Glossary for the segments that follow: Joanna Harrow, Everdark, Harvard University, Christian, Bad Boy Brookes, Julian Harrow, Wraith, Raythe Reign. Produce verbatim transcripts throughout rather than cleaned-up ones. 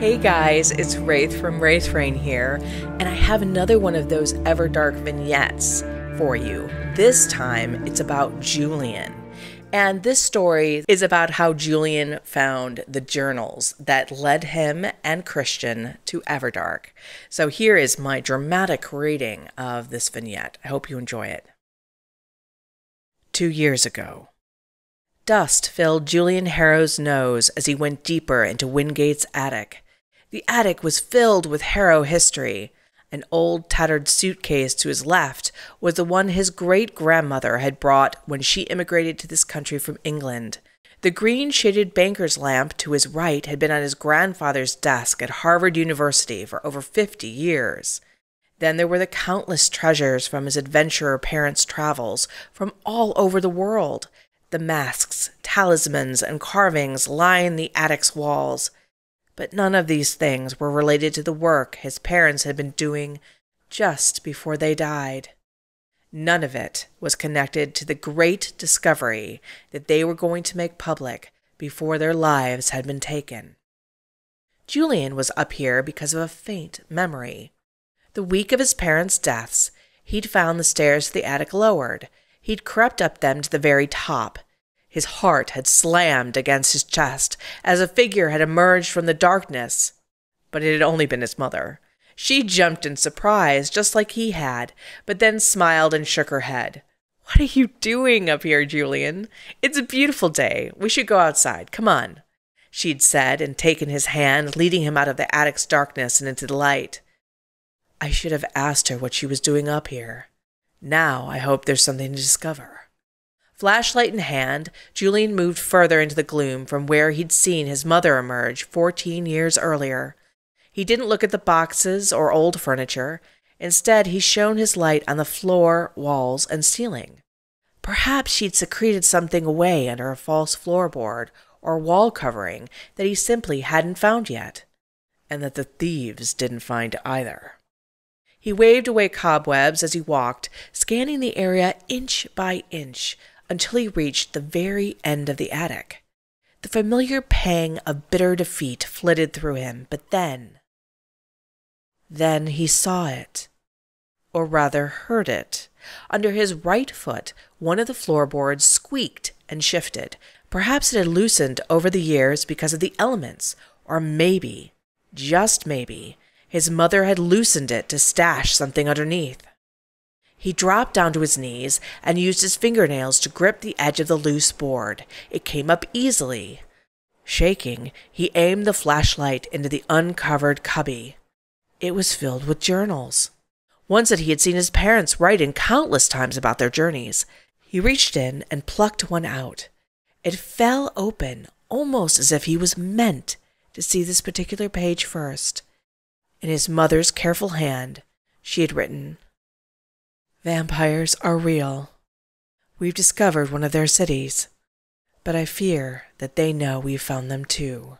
Hey guys, it's Wraith from Raythe Reign here, and I have another one of those Everdark vignettes for you. This time, it's about Julian. And this story is about how Julian found the journals that led him and Christian to Everdark. So here is my dramatic reading of this vignette. I hope you enjoy it. Two years ago. Dust filled Julian Harrow's nose as he went deeper into Wingate's attic. The attic was filled with Harrow history. An old, tattered suitcase to his left was the one his great-grandmother had brought when she immigrated to this country from England. The green-shaded banker's lamp to his right had been on his grandfather's desk at Harvard University for over fifty years. Then there were the countless treasures from his adventurer parents' travels from all over the world. The masks, talismans, and carvings lined the attic's walls. But none of these things were related to the work his parents had been doing just before they died. None of it was connected to the great discovery that they were going to make public before their lives had been taken. Julian was up here because of a faint memory. The week of his parents' deaths, he'd found the stairs to the attic lowered. He'd crept up them to the very top. His heart had slammed against his chest as a figure had emerged from the darkness. But it had only been his mother. She jumped in surprise, just like he had, but then smiled and shook her head. "What are you doing up here, Julian? It's a beautiful day. We should go outside. Come on," she'd said and taken his hand, leading him out of the attic's darkness and into the light. I should have asked her what she was doing up here. Now I hope there's something to discover. Flashlight in hand, Julian moved further into the gloom from where he'd seen his mother emerge fourteen years earlier. He didn't look at the boxes or old furniture. Instead, he shone his light on the floor, walls, and ceiling. Perhaps she'd secreted something away under a false floorboard or wall covering that he simply hadn't found yet, and that the thieves didn't find either. He waved away cobwebs as he walked, scanning the area inch by inch, until he reached the very end of the attic. The familiar pang of bitter defeat flitted through him, but then... Then he saw it, or rather heard it. Under his right foot, one of the floorboards squeaked and shifted. Perhaps it had loosened over the years because of the elements, or maybe, just maybe, his mother had loosened it to stash something underneath. He dropped down to his knees and used his fingernails to grip the edge of the loose board. It came up easily. Shaking, he aimed the flashlight into the uncovered cubby. It was filled with journals, ones that he had seen his parents write in countless times about their journeys. He reached in and plucked one out. It fell open, almost as if he was meant to see this particular page first. In his mother's careful hand, she had written, "Vampires are real. We've discovered one of their cities, but I fear that they know we've found them too."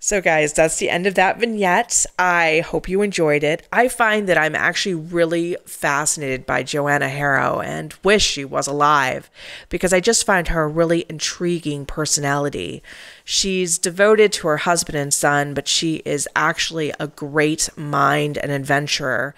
So guys, that's the end of that vignette. I hope you enjoyed it. I find that I'm actually really fascinated by Joanna Harrow and wish she was alive because I just find her a really intriguing personality. She's devoted to her husband and son, but she is actually a great mind and adventurer.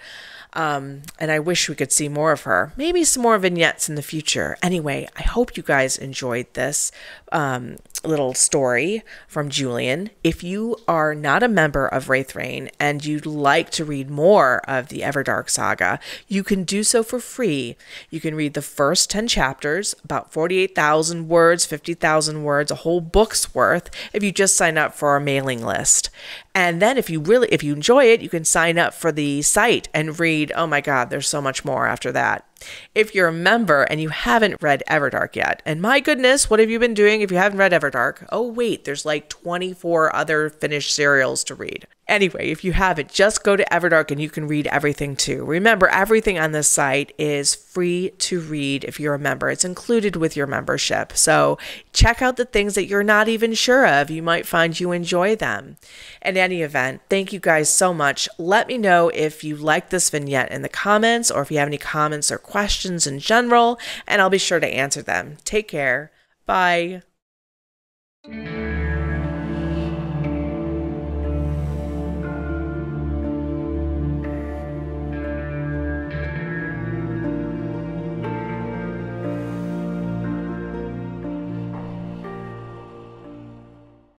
Um, and I wish we could see more of her. Maybe some more vignettes in the future. Anyway, I hope you guys enjoyed this um, little story from Julian. If you are not a member of Raythe Reign and you'd like to read more of the Everdark saga, you can do so for free. You can read the first ten chapters, about forty-eight thousand words, fifty thousand words, a whole book's worth, if you just sign up for our mailing list. And then if you really, if you enjoy it, you can sign up for the site and read, oh my God, there's so much more after that. If you're a member and you haven't read Everdark yet, and my goodness, what have you been doing if you haven't read Everdark? Oh wait, there's like twenty-four other finished serials to read. Anyway, if you haven't, just go to Everdark and you can read everything too. Remember, everything on this site is free to read if you're a member. It's included with your membership. So check out the things that you're not even sure of. You might find you enjoy them. And then event. Thank you guys so much. Let me know if you like this vignette in the comments or if you have any comments or questions in general, and I'll be sure to answer them. Take care. Bye.